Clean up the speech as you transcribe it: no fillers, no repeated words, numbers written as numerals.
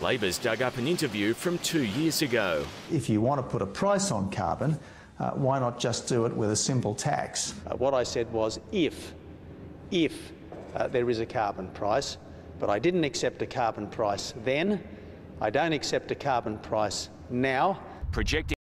Labor's dug up an interview from 2 years ago. If you want to put a price on carbon, why not just do it with a simple tax? What I said was if there is a carbon price, but I didn't accept a carbon price then, I don't accept a carbon price now. Projecting